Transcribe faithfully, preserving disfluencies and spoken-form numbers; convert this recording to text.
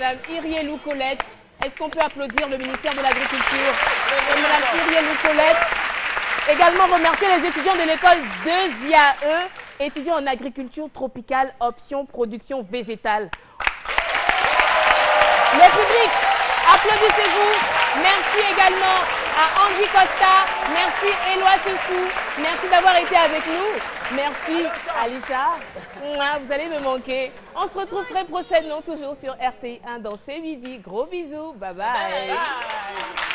Madame Irielou-Colette. Est-ce qu'on peut applaudir le ministère de l'Agriculture et Madame Irielou-Colette? Également remercier les étudiants de l'école deux I A E, étudiants en agriculture tropicale, option production végétale. Le public, applaudissez-vous. Merci également à Andy Costa, merci Eloi Sessou, merci d'avoir été avec nous. Merci Alissa, vous allez me manquer. On se retrouve très prochainement toujours sur R T I un dans ces midis. Gros bisous, bye bye. Bye.